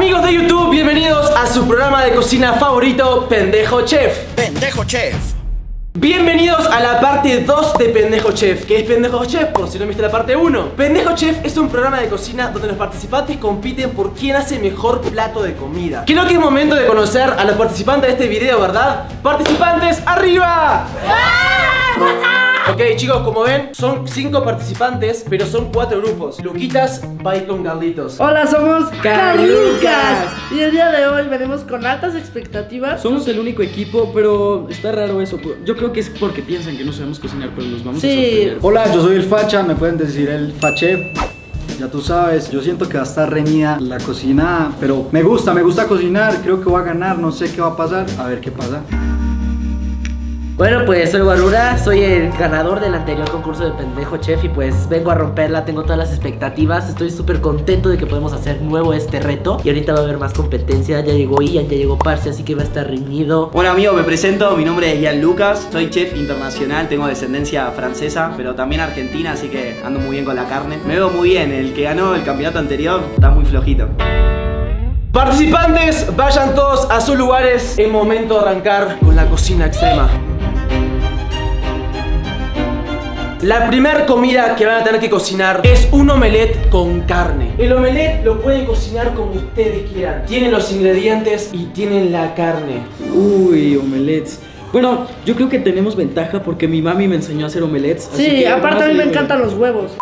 Amigos de YouTube, bienvenidos a su programa de cocina favorito, Pendejo Chef. Pendejo Chef. Bienvenidos a la parte 2 de Pendejo Chef. ¿Qué es Pendejo Chef? Por si no viste la parte 1. Pendejo Chef es un programa de cocina donde los participantes compiten por quién hace el mejor plato de comida. Creo que es momento de conocer a los participantes de este video, ¿verdad? ¡Participantes, arriba! Ok, chicos, como ven, son 5 participantes, pero son 4 grupos. Luquitas va con Carlitos. Hola, somos Carlucas. Y el día de hoy venimos con altas expectativas. Somos el único equipo, pero está raro eso. Yo creo que es porque piensan que no sabemos cocinar, pero nos vamos a sorprender. Hola, yo soy el Facha, me pueden decir el Fache. Ya tú sabes, yo siento que va a estar reñida la cocina, pero me gusta cocinar. Creo que voy a ganar, no sé qué va a pasar. A ver qué pasa. Bueno, pues soy Guarura, soy el ganador del anterior concurso de Pendejo Chef y pues vengo a romperla, tengo todas las expectativas, estoy súper contento de que podemos hacer nuevo este reto y ahorita va a haber más competencia, ya llegó Ian, ya llegó Parce, así que va a estar reñido. Bueno amigos, me presento, mi nombre es Ian Lucas, soy chef internacional, tengo descendencia francesa, pero también argentina, así que ando muy bien con la carne. Me veo muy bien, el que ganó el campeonato anterior está muy flojito. Participantes, vayan todos a sus lugares, es momento de arrancar con la cocina extrema. La primera comida que van a tener que cocinar es un omelette con carne. El omelette lo pueden cocinar como ustedes quieran. Tienen los ingredientes y tienen la carne. Uy, omelettes. Bueno, yo creo que tenemos ventaja porque mi mami me enseñó a hacer omelettes. Sí, aparte a mí me encantan los huevos.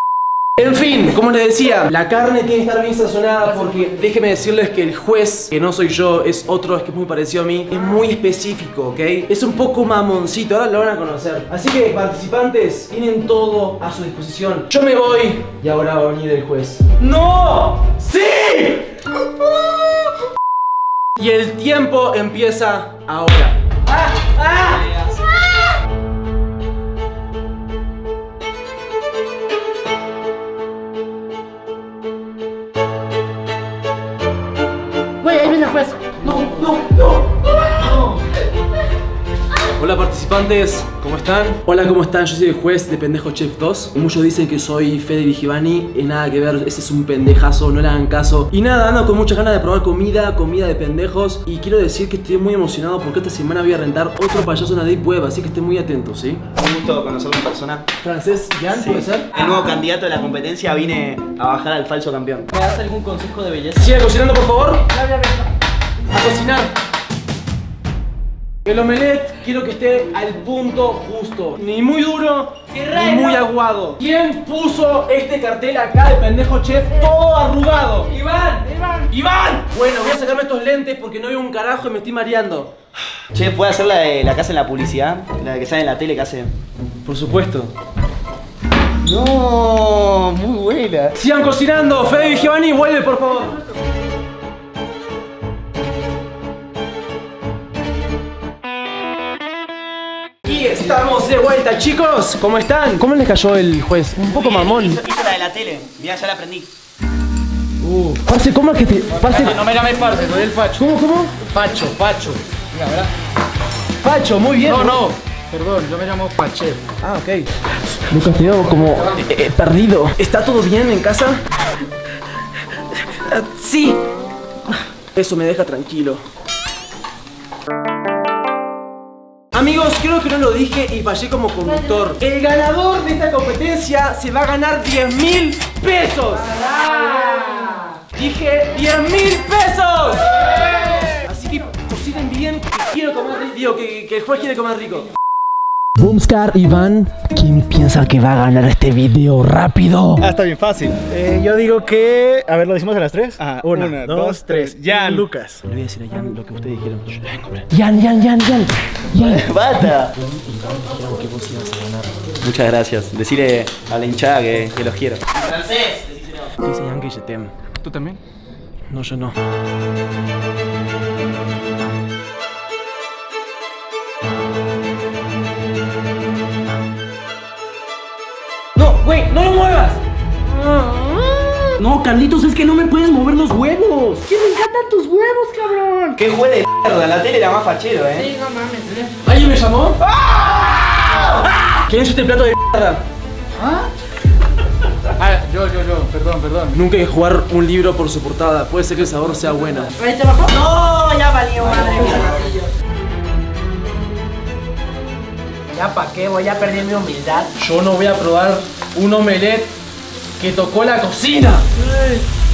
En fin, como les decía, la carne tiene que estar bien sazonada porque déjenme decirles que el juez, que no soy yo, es otro que es muy parecido a mí, es muy específico, ¿ok? Es un poco mamoncito, ahora lo van a conocer. Así que, participantes, tienen todo a su disposición. Yo me voy y ahora va a venir el juez. ¡No! ¡Sí! Y el tiempo empieza ahora. ¡Ah! ¡Ah! Hola participantes, ¿cómo están? Hola, ¿cómo están? Yo soy el juez de Pendejo Chef 2. Muchos dicen que soy Fede Vigevani, nada que ver, ese es un pendejazo, no le hagan caso. Y nada, ando con muchas ganas de probar comida de pendejos. Y quiero decir que estoy muy emocionado porque esta semana voy a rentar otro payaso en la Deep Web, así que estén muy atentos, ¿sí? Un gusto conocerlo en persona. ¿Francés Jan, puede ser? El nuevo candidato de la competencia, vine a bajar al falso campeón. ¿Me das algún consejo de belleza? Sigue cocinando, por favor. A cocinar. El omelette quiero que esté al punto justo. Ni muy duro, ni muy aguado. ¿Quién puso este cartel acá de Pendejo Chef? Todo arrugado. ¡Iván! Bueno, voy a sacarme estos lentes porque no veo un carajo y me estoy mareando. Che, ¿puede hacer la de la casa en la publicidad? La de que sale en la tele que hace. Por supuesto. No, muy buena. Sigan cocinando. Fede Vigevani, vuelve por favor. Estamos de vuelta, chicos. ¿Cómo están? ¿Cómo les cayó el juez? Un poco mamón. Hizo la de la tele. Mira, ya la aprendí. Parce, ¿cómo es que te...? Parce... No me llames parce, soy el Facho. ¿Cómo? Facho. Mira, ¿verdad? Facho, muy bien. No. Perdón, yo me llamo Pache. Ah, ok. Lucas, te veo como perdido. ¿Está todo bien en casa? Sí. Eso me deja tranquilo. Amigos, creo que no lo dije y fallé como conductor. El ganador de esta competencia se va a ganar 10.000 pesos. Dije 10.000 pesos. Así que cocinen bien, que quiero comer rico. Digo, que el juez quiere comer rico. Boomscar, Iván, ¿quién piensa que va a ganar este video rápido? Ah, está bien fácil. Yo digo que... A ver, ¿lo decimos a las 3? Ah, una, dos, tres. Ian Lucas. Le voy a decir a Ian lo que ustedes dijeron. Ian. ¡Bata! Muchas gracias. Decirle a la hinchada que los quiero. ¡Francés! Dice Ian que je t'aime. ¿Tú también? No, yo no. Güey, no lo muevas. No, Carlitos, es que no me puedes mover los huevos. Que me encantan tus huevos, cabrón. Qué juez de mierda, la tele era más fachero, Sí, no mames. ¿Alguien me llamó? ¡Ah! ¿Quién es este plato de mierda? ¿Ah? Ah, yo, perdón. Nunca hay que jugar un libro por su portada. Puede ser que el sabor sea bueno. ¿Este bajó? No, ya valió, madre mía. Ya pa' qué, voy a perder mi humildad. Yo no voy a probar un omelette que tocó la cocina.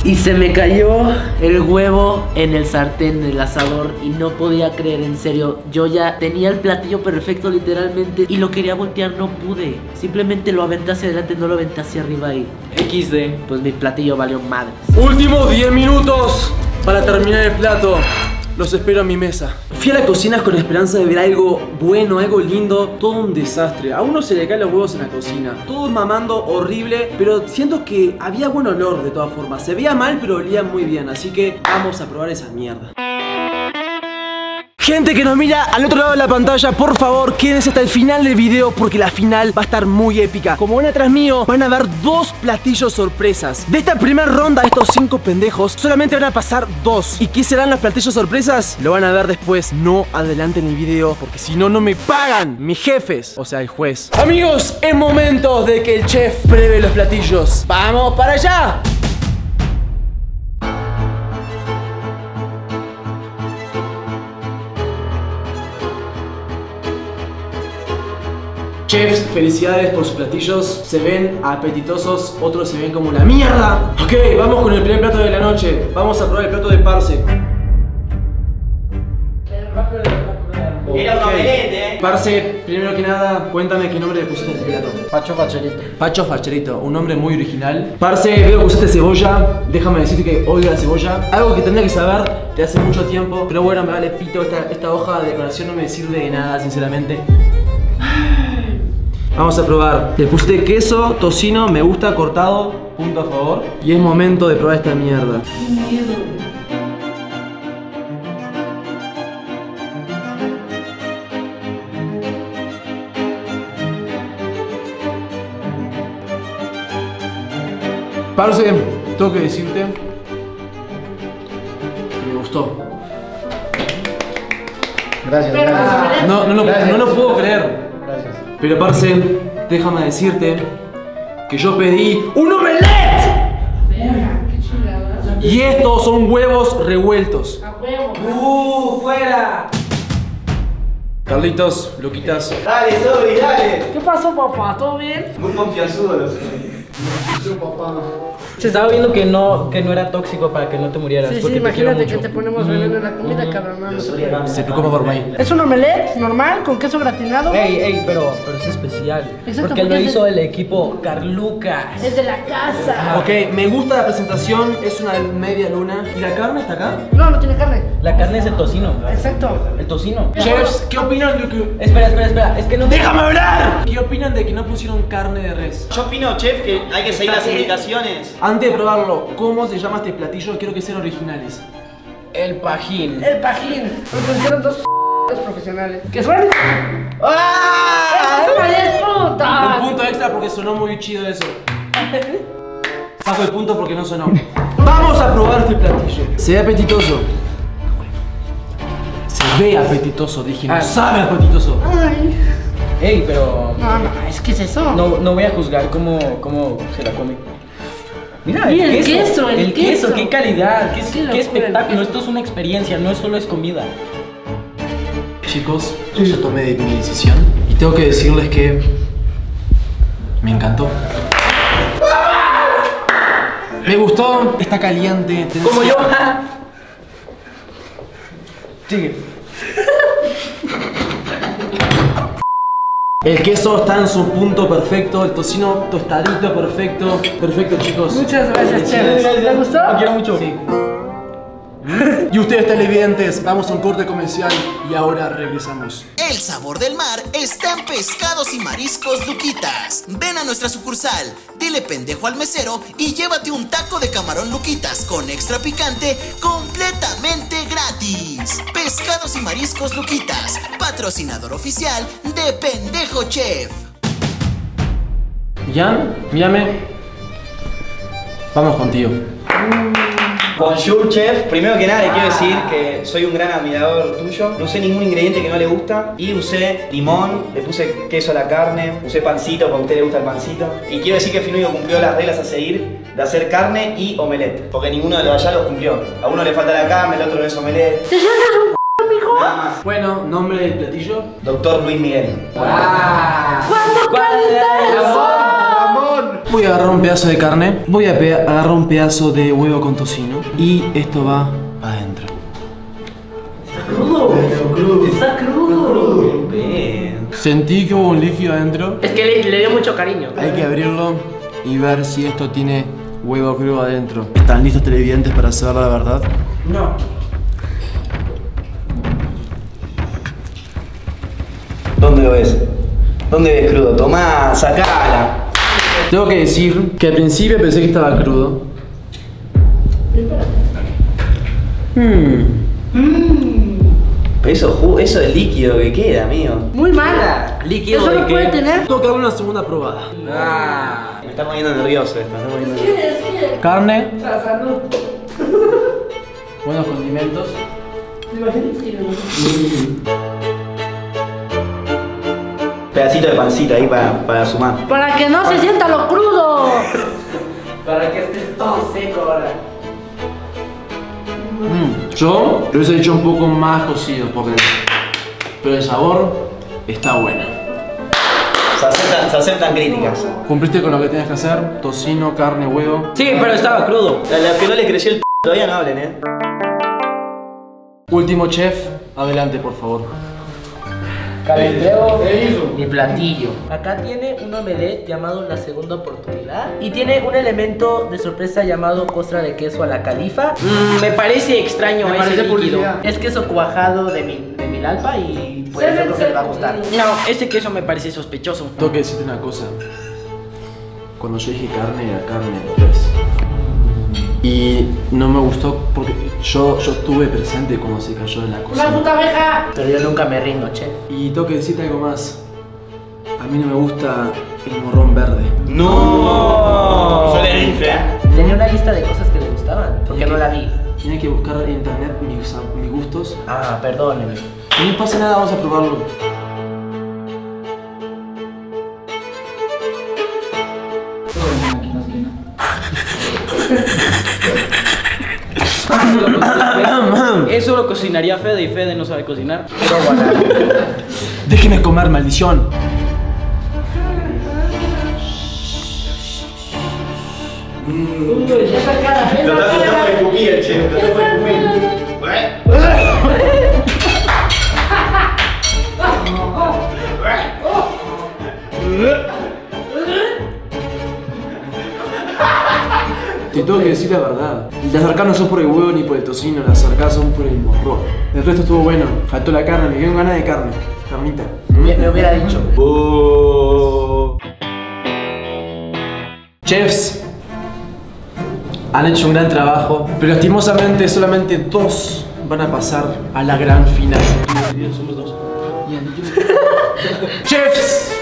Y se me cayó el huevo en el sartén del asador y no podía creer, en serio. Yo ya tenía el platillo perfecto literalmente y lo quería voltear, no pude. Simplemente lo aventé hacia adelante, no lo aventé hacia arriba y... XD. Pues mi platillo valió madre. Últimos 10 minutos para terminar el plato. Los espero a mi mesa. Fui a la cocina con la esperanza de ver algo bueno, algo lindo. Todo un desastre. A uno se le caen los huevos en la cocina. Todo mamando, horrible. Pero siento que había buen olor de todas formas. Se veía mal, pero olía muy bien. Así que vamos a probar esa mierda. Gente que nos mira al otro lado de la pantalla, por favor, quédense hasta el final del video porque la final va a estar muy épica. Como van atrás mío, van a ver dos platillos sorpresas. De esta primera ronda, estos 5 pendejos, solamente van a pasar 2. ¿Y qué serán los platillos sorpresas? Lo van a ver después. No adelanten el video porque si no, no me pagan mis jefes, o sea, el juez. Amigos, es momento de que el chef pruebe los platillos. ¡Vamos para allá! Chefs, felicidades por sus platillos. Se ven apetitosos, otros se ven como la mierda. Ok, vamos con el primer plato de la noche. Vamos a probar el plato de Parse. Era un omelette, ¿eh? Parce, primero que nada, cuéntame qué nombre le pusiste a este plato. Pacho Facherito. Pacho Facherito, un nombre muy original. Parce, veo que usaste cebolla. Déjame decirte que odio la cebolla. Algo que tendría que saber de hace mucho tiempo. Pero bueno, me vale pito, esta hoja de decoración no me sirve de nada, sinceramente. Vamos a probar. Le puse queso, tocino, me gusta, cortado, punto a favor. Y es momento de probar esta mierda. Parce, tengo que decirte que me gustó. Gracias. No lo puedo creer. Gracias. Pero parce, déjame decirte que yo pedí un omelette. Y estos son huevos revueltos. A huevos. ¡Fuera! Carlitos, Luquitas. Dale, Sobi, dale. ¿Qué pasó, papá? ¿Todo bien? Muy confianzudo los papá. Se estaba viendo que no era tóxico para que no te murieras. Sí, porque imagínate que te ponemos veneno en la comida, cabrón. Se preocupa por mí. Es un omelette normal con queso gratinado. Pero es especial. Exacto, porque lo hizo el equipo Carlucas. Es de la casa. Ok, me gusta la presentación, es una media luna. ¿Y la carne está acá? No, no tiene carne. La carne es el tocino. Exacto. El tocino. Chefs, ¿qué opinan de que... Espera, es que no... ¡Déjame hablar! ¿Qué opinan de que no pusieron carne de res? Yo opino, chef, que hay que seguir las indicaciones. Antes de probarlo, ¿cómo se llama este platillo? Quiero que sean originales. El pajín. El pajín. Nos pusieron dos profesionales. ¿Qué suena? ¡Ah! ¡Puta! Un punto extra porque sonó muy chido eso. Saco el punto porque no sonó. Vamos a probar este platillo. Se ve apetitoso. Se ve apetitoso, dije. No sabe apetitoso. Ay. Ey, pero... No, es que es eso. No voy a juzgar cómo se la come. Mira, el queso, qué calidad, qué espectáculo. Esto es una experiencia, no solo es comida. Chicos, yo tomé mi decisión y tengo que decirles que me encantó. Me gustó, está caliente. Como yo. Sigue. El queso está en su punto perfecto, el tocino tostadito perfecto. Perfecto, chicos. Muchas gracias, chef. ¿Te gustó? Lo quiero mucho. Sí. Y ustedes, televidentes, vamos a un corte comercial y ahora regresamos. El sabor del mar está en Pescados y Mariscos Luquitas. Ven a nuestra sucursal, dile pendejo al mesero y llévate un taco de camarón Luquitas con extra picante completamente gratis. Pescados y Mariscos Luquitas, patrocinador oficial de Pendejo Chef. Ian, mírame. Vamos contigo. Bonjour, chef. Primero que nada le quiero decir que soy un gran admirador tuyo. No usé ningún ingrediente que no le gusta. Y usé limón, le puse queso a la carne, usé pancito, porque a usted le gusta el pancito. Y quiero decir que Finuyo cumplió las reglas a seguir de hacer carne y omelette, porque ninguno de los allá los cumplió. A uno le falta la carne, al otro no es omelette. Nada más. Bueno, nombre del platillo. Doctor Luis Miguel. Voy a agarrar un pedazo de carne, voy a agarrar un pedazo de huevo con tocino y esto va adentro. ¿Está crudo? ¿Está crudo? Sentí que hubo un líquido adentro. Es que le dio mucho cariño. Hay que abrirlo y ver si esto tiene huevo crudo adentro. ¿Están listos televidentes para saber la verdad? No. ¿Dónde lo ves? ¿Dónde ves crudo? Tomá, sacala. Tengo que decir que al principio pensé que estaba crudo. Eso es líquido que queda, amigo. Muy mala. Líquido. ¿Eso lo puede tener? Tengo que darle una segunda probada. Me está poniendo nervioso esto. Carne. Buenos condimentos. Pedacito de pancita ahí para sumar. Para que no se sienta lo crudo. Para que estés todo seco ahora. Yo lo hubiese hecho un poco más cocido, porque... pero el sabor está bueno. Se aceptan críticas. Cumpliste con lo que tenías que hacer. Tocino, carne, huevo. Sí, pero estaba crudo. La que no le creció el p***, todavía no hablen, eh. Último chef, adelante por favor. Calenteo mi platillo. Acá tiene un omelette llamado La Segunda Oportunidad y tiene un elemento de sorpresa llamado Costra de Queso a la Califa. Me parece extraño ese líquido. Es queso cuajado de Milalpa y por eso creo que le va a gustar. No, este queso me parece sospechoso. Tengo que decirte una cosa. Cuando yo dije carne, era carne de res. Y no me gustó porque yo estuve presente cuando se cayó en la cocina. ¡Una puta abeja! Pero yo nunca me rindo, che. Y tengo que decirte algo más. A mí no me gusta el morrón verde. ¡No! Yo le dije. Tenía una lista de cosas que le gustaban, porque no la vi. Tiene que buscar en internet mis gustos. Ah, perdóneme. No pasa nada, vamos a probarlo. Eso lo cocinaría Fede y Fede no sabe cocinar. Déjeme comer, maldición. Te tengo que decir la verdad. Las arcas no son por el huevo ni por el tocino, las arcas son por el morro. El resto estuvo bueno, faltó la carne, me quedan ganas de carne. Carnita. Me hubiera dicho. Chefs, han hecho un gran trabajo, pero lastimosamente solamente dos van a pasar a la gran final. Somos dos. Chefs,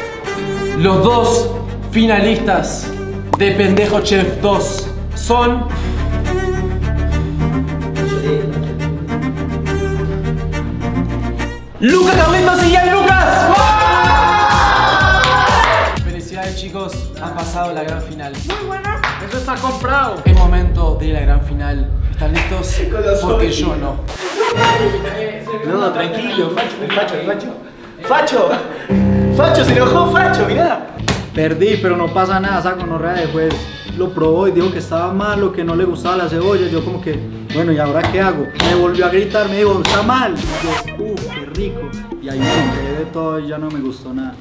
los dos finalistas de Pendejo Chef 2 son... ¡Lucas, Carlitos y Ian Lucas! ¡Wow! Felicidades, chicos, han pasado la gran final. Muy buena. Eso está comprado. Es momento de la gran final. ¿Están listos? Porque yo no. No, tranquilo, Facho, se enojó Facho, mirá. Perdí, pero no pasa nada, esa gonorrea de juez lo probó y dijo que estaba malo, que no le gustaba la cebolla. Yo como que, bueno, ¿y ahora qué hago? Me volvió a gritar, me dijo, está mal. Y yo, qué rico. Y ahí me quedé de todo y ya no me gustó nada.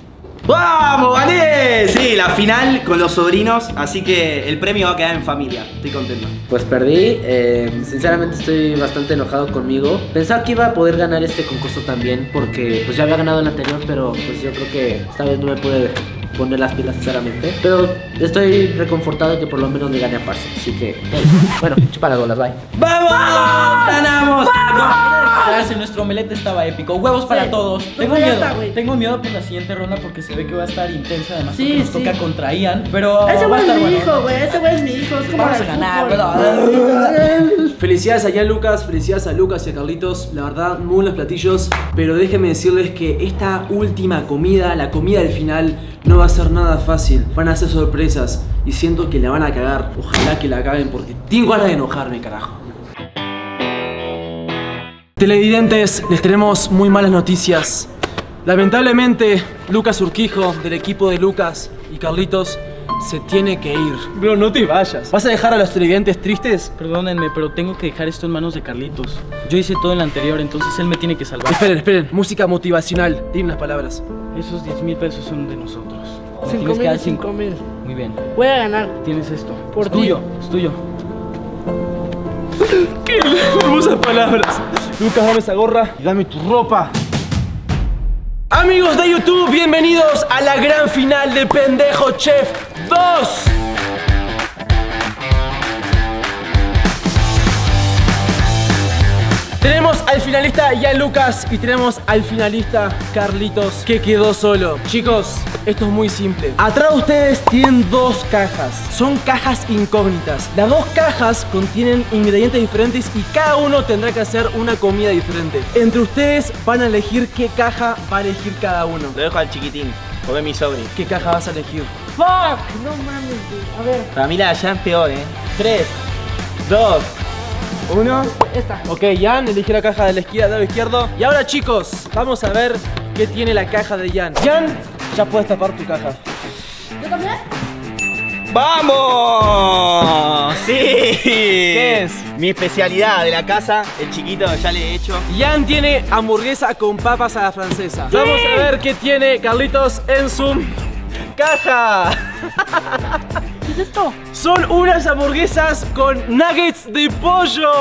¡Vamos, vale! Sí, la final con los sobrinos, así que el premio va a quedar en familia. Estoy contento. Pues perdí, sinceramente estoy bastante enojado conmigo. Pensaba que iba a poder ganar este concurso también, porque pues ya había ganado el anterior, pero pues yo creo que esta vez no me pude poner las pilas sinceramente. Pero estoy reconfortado que por lo menos le gané a Parce, así que... bueno, chupa las bolas, bye. ¡Vamos! ¡Ganamos! ¡Vamos! Nuestro omelete estaba épico. Huevos para todos. Tengo miedo por la siguiente ronda porque se ve que va a estar intensa. Además porque nos toca contra Ian. Pero ese güey es mi hijo, güey. Vamos a ganar, bro. Felicidades a Ian Lucas, felicidades a Lucas y a Carlitos. La verdad, muy buenos platillos. Pero déjenme decirles que esta última comida, la comida del final, no va a ser nada fácil. Van a ser sorpresas y siento que la van a cagar. Ojalá que la caguen porque tengo ganas de enojarme, carajo. Televidentes, les tenemos muy malas noticias. Lamentablemente, Lucas Urquijo, del equipo de Lucas y Carlitos, se tiene que ir. Bro, no te vayas. ¿Vas a dejar a los televidentes tristes? Perdónenme, pero tengo que dejar esto en manos de Carlitos. Yo hice todo en la anterior, entonces él me tiene que salvar. Esperen, esperen. Música motivacional. Dime unas palabras. Esos 10.000 pesos son de nosotros. 5.000. Muy bien. Voy a ganar. Tienes esto. Por ti. Tuyo. Es tuyo. ¡Qué hermosas palabras! Lucas, dame esa gorra y dame tu ropa. Amigos de YouTube, bienvenidos a la gran final de Pendejo Chef 2. Tenemos al finalista Ian Lucas y tenemos al finalista Carlitos, que quedó solo. Chicos, esto es muy simple. Atrás de ustedes tienen dos cajas. Son cajas incógnitas. Las dos cajas contienen ingredientes diferentes y cada uno tendrá que hacer una comida diferente. Entre ustedes van a elegir qué caja va a elegir cada uno. Lo dejo al chiquitín, come mi sobre. ¿Qué caja vas a elegir? ¡Fuck! No mames, a ver. Para mí la allá es peor, 3, 2... Uno. Esta. Ok, Ian, elige la caja de la izquierda, del lado izquierdo. Y ahora, chicos, vamos a ver qué tiene la caja de Ian. Ian, ya puedes tapar tu caja. ¿Yo también? ¡Vamos! ¡Sí! ¿Qué es? Mi especialidad de la casa, el chiquito ya le he hecho. Ian tiene hamburguesa con papas a la francesa. ¡Sí! Vamos a ver qué tiene Carlitos en su caja. ¿Qué es esto? Son unas hamburguesas con nuggets de pollo.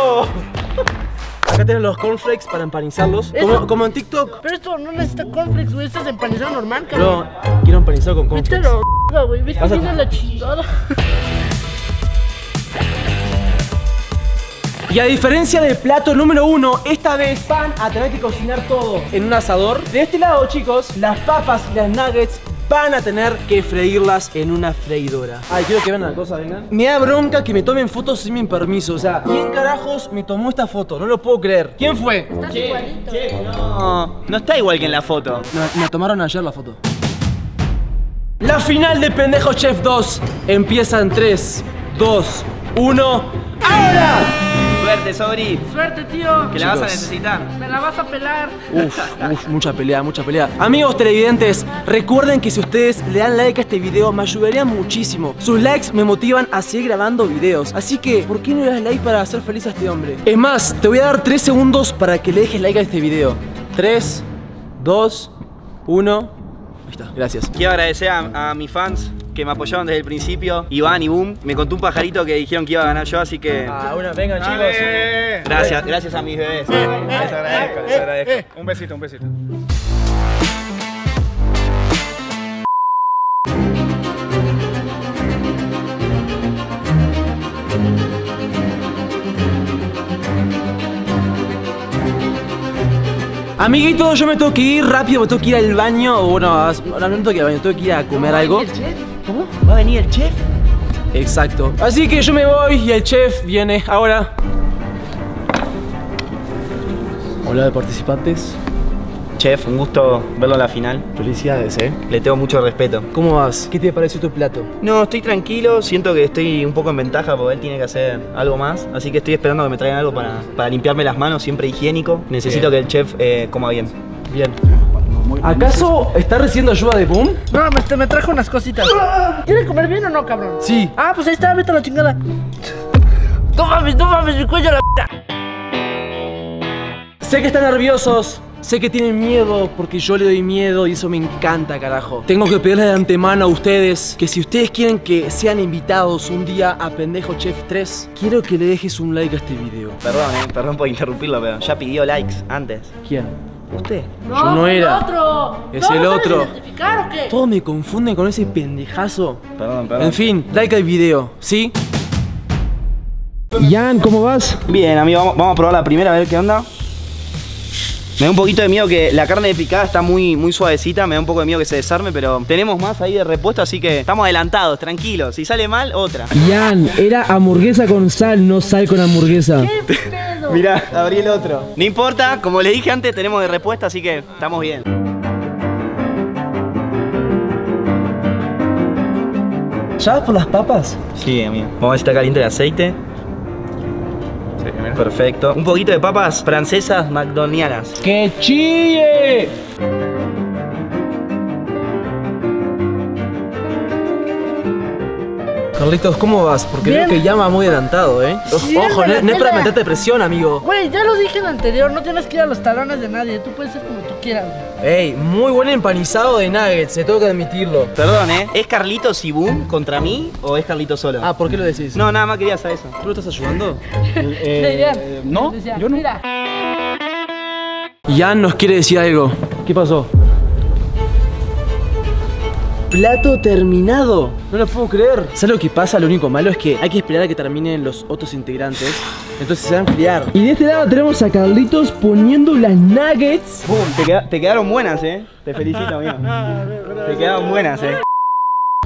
Acá tienen los cornflakes para empanizarlos, como en TikTok. Pero esto no necesita cornflakes, güey. Esto es empanizado normal, cabrón. No, quiero empanizado con cornflakes. Viste la güey. Viste la chingada. Y a diferencia del plato número 1, esta vez van a tener que cocinar todo en un asador. De este lado, chicos, las papas y las nuggets van a tener que freírlas en una freidora. Ay, quiero que vean una cosa, vengan. Me da bronca que me tomen fotos sin mi permiso. O sea, ¿quién carajos me tomó esta foto? No lo puedo creer. ¿Quién fue? Estás igualito. No está igual que en la foto. Me tomaron ayer la foto. La final de Pendejo Chef 2 empieza en 3, 2, 1... ¡Ahora! Suerte, Sobri. Suerte, tío. Que la vas a necesitar. Me la vas a pelar. Uf, mucha pelea, mucha pelea. Amigos televidentes, recuerden que si ustedes le dan like a este video, me ayudarían muchísimo. Sus likes me motivan a seguir grabando videos. Así que, ¿por qué no le das like para hacer feliz a este hombre? Es más, te voy a dar 3 segundos para que le dejes like a este video. 3, 2, 1. Ahí está, gracias. Quiero agradecer a mis fans que me apoyaron desde el principio. Iván y Boom. Me contó un pajarito que dijeron que iba a ganar yo, así que... vengan, chicos. Gracias, gracias a mis bebés. Les agradezco, les agradezco. Un besito, un besito. Amiguitos, yo me tengo que ir rápido, me tengo que ir al baño. Bueno, no me tengo que ir al baño, tengo que ir a comer algo. ¿Cómo? ¿Va a venir el chef? Exacto. Así que yo me voy y el chef viene ahora. Hola de participantes. Chef, un gusto verlo en la final. Felicidades, Le tengo mucho respeto. ¿Cómo vas? ¿Qué te pareció tu plato? No, estoy tranquilo. Siento que estoy un poco en ventaja porque él tiene que hacer algo más. Así que estoy esperando que me traigan algo para limpiarme las manos, siempre higiénico. Necesito que el chef coma bien. Bien. ¿Acaso está recibiendo ayuda de Boom? No, me trajo unas cositas. ¿Quieres comer bien o no, cabrón? Sí. Ah, pues ahí está, vete a la chingada. No mames, mi cuello a la p***. Sé que están nerviosos, sé que tienen miedo porque yo le doy miedo y eso me encanta, carajo. Tengo que pedirles de antemano a ustedes que si ustedes quieren que sean invitados un día a Pendejo Chef 3, quiero que le dejes un like a este video. Perdón, perdón por interrumpirlo, pero ya pidió likes antes. ¿Quién? ¿Usted? No, yo no era. El otro. Es el otro. ¿Sabes identificar o qué? Todos me confunden con ese pendejazo. Perdón, perdón. En fin, like al video, ¿sí? Ian, ¿cómo vas? Bien, amigo, vamos a probar la primera, a ver qué onda. Me da un poquito de miedo que la carne de picada está muy suavecita. Me da un poco de miedo que se desarme, pero tenemos más ahí de repuesto, así que estamos adelantados, tranquilos. Si sale mal, otra. Ian, era hamburguesa con sal, no sal con hamburguesa. ¿Qué pedo? Mirá, abrí el otro. No importa, como les dije antes, tenemos de repuesto, así que estamos bien. ¿Ya vas por las papas? Sí, amigo. Vamos a ver si está caliente el aceite. Sí, perfecto. Un poquito de papas francesas macdonianas. ¡Que chille! Carlitos, ¿cómo vas? Porque bien. Creo que ya va muy adelantado, ¿eh? Sí, ojo, no es para meterte presión, amigo. Güey, ya lo dije en el anterior, no tienes que ir a los talones de nadie. Tú puedes ser como tú quieras. Ey, muy buen empanizado de nuggets, tengo que admitirlo. Perdón, ¿eh? ¿Es Carlitos y Boom contra mí o es Carlitos solo? Ah, ¿por qué lo decís? No, nada más quería saber eso. ¿Tú lo estás ayudando? No, yo no. Mira. Ian nos quiere decir algo. ¿Qué pasó? Plato terminado. No lo puedo creer. ¿Sabes lo que pasa? Lo único malo es que hay que esperar a que terminen los otros integrantes. Entonces se van a enfriar. Y de este lado tenemos a Carlitos poniendo las nuggets. Boom, te quedaron buenas, eh. Te felicito, amigo. Te quedaron buenas, eh.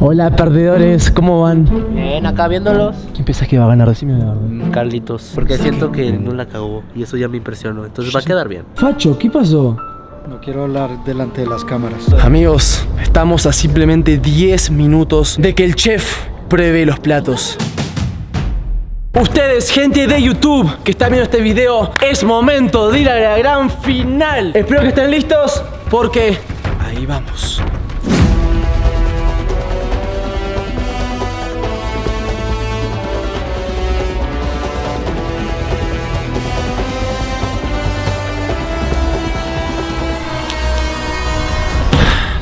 Hola, perdedores, ¿cómo van? Bien, acá viéndolos. ¿Quién pensás que va a ganar? Decime la verdad. Carlitos. Porque siento que no la cagó. Y eso ya me impresionó. Entonces va a quedar bien. Facho, ¿qué pasó? No quiero hablar delante de las cámaras. Amigos, estamos a simplemente 10 minutos de que el chef pruebe los platos. Ustedes, gente de YouTube que está viendo este video, es momento de ir a la gran final. Espero que estén listos porque ahí vamos.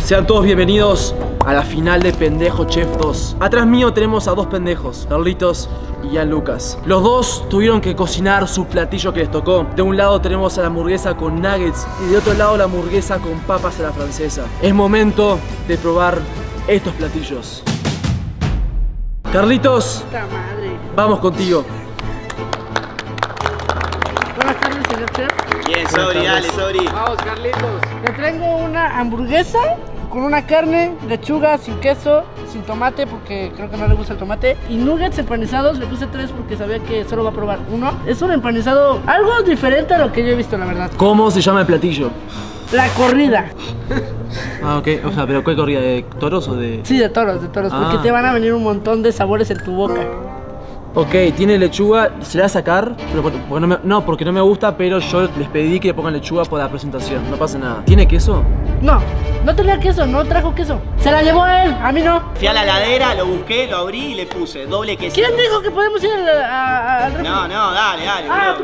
Sean todos bienvenidos a la final de Pendejo Chef 2. Atrás mío tenemos a dos pendejos, Carlitos y Ian Lucas. Los dos tuvieron que cocinar su platillo que les tocó. De un lado tenemos a la hamburguesa con nuggets y de otro lado la hamburguesa con papas a la francesa. Es momento de probar estos platillos. Carlitos, puta madre. Vamos contigo. Buenas tardes, señor chef. Bien, sorry, dale, sorry. Vamos, Carlitos. Le traigo una hamburguesa con una carne, lechuga, sin queso, sin tomate, porque creo que no le gusta el tomate. Y nuggets empanizados, le puse 3 porque sabía que solo va a probar uno. Es un empanizado algo diferente a lo que yo he visto, la verdad. ¿Cómo se llama el platillo? La corrida. Ah, ok. O sea, ¿pero qué corrida? ¿De toros o de...? Sí, de toros, porque te van a venir un montón de sabores en tu boca. Ok, tiene lechuga, se la voy a sacar, pero porque no me gusta, pero yo les pedí que le pongan lechuga por la presentación, no pasa nada. ¿Tiene queso? No, no tenía queso, no trajo queso. Se la llevó a él, a mí no. Fui a la heladera, lo busqué, lo abrí y le puse doble queso. ¿Quién dijo que podemos ir al refri? No, dale. Ah,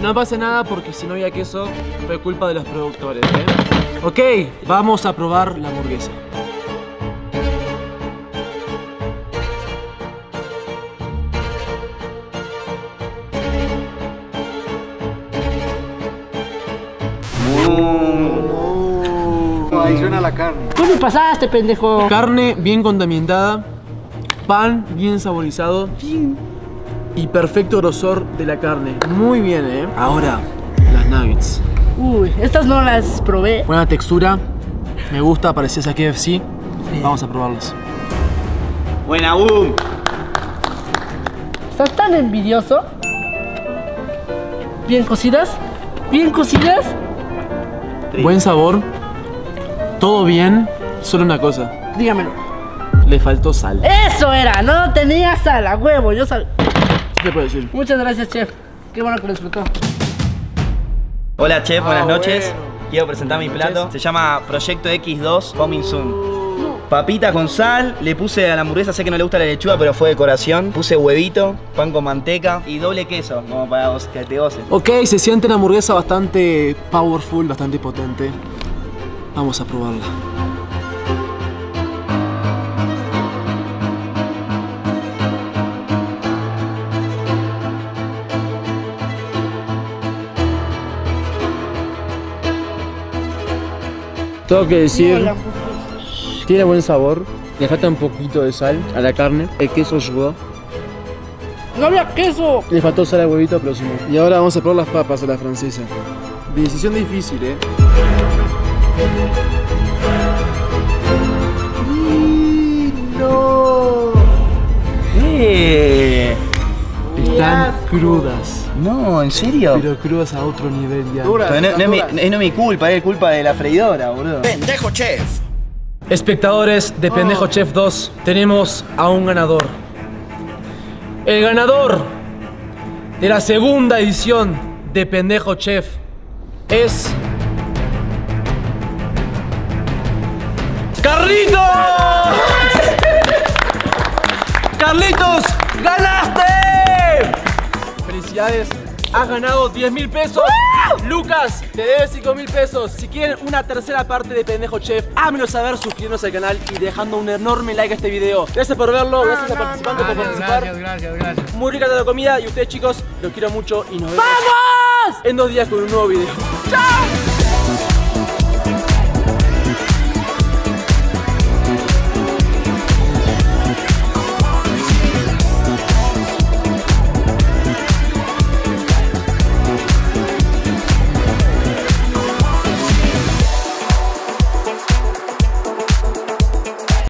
no pasa nada porque si no había queso, fue culpa de los productores, ¿eh? Ok, vamos a probar la hamburguesa. La carne. ¿Tú me pasaste, pendejo? Carne bien condimentada, pan bien saborizado y perfecto grosor de la carne. Muy bien, ¿eh? Ahora, las nuggets. Uy, estas no las probé. Buena textura, me gusta, parecías a KFC. Sí. Vamos a probarlas. Buena, boom. ¿Estás tan envidioso? Bien cocidas, bien cocidas. Buen sabor. Todo bien, solo una cosa. Dígamelo. Le faltó sal. ¡Eso era! No tenía sal, a huevo, yo sabía. ¿Qué te puedo decir? Muchas gracias, chef. Qué bueno que lo disfrutó. Hola, chef, buenas noches. Bueno. Quiero presentar mi plato. Se llama Proyecto X2 Coming Soon. Papita con sal, le puse a la hamburguesa, sé que no le gusta la lechuga, pero fue decoración. Puse huevito, pan con manteca y doble queso, como para que te goces. Ok, se siente una hamburguesa bastante powerful, bastante potente. Vamos a probarla. Tengo que decir, tiene buen sabor, le falta un poquito de sal a la carne, el queso ayudó. ¡No había queso! Le faltó sal al huevito, pero sí. Y ahora vamos a probar las papas a la francesa. Decisión difícil, ¿eh? ¡Y no! Están crudas. No, ¿en serio? Pero crudas a otro nivel ya. No es mi culpa, es culpa de la freidora, boludo. ¡Pendejo Chef! Espectadores de Pendejo Chef 2, tenemos a un ganador. El ganador de la segunda edición de Pendejo Chef es... ¡Carlitos! ¡Carlitos, ganaste! Felicidades, has ganado 10.000 pesos. Lucas, te debes 5.000 pesos. Si quieren una tercera parte de Pendejo Chef, háganmelo saber suscribiéndose al canal y dejando un enorme like a este video. Gracias por verlo, gracias a participantes por participar. Gracias. Muy rica la comida y ustedes, chicos, los quiero mucho y nos vemos en 2 días con un nuevo video. ¡Chao!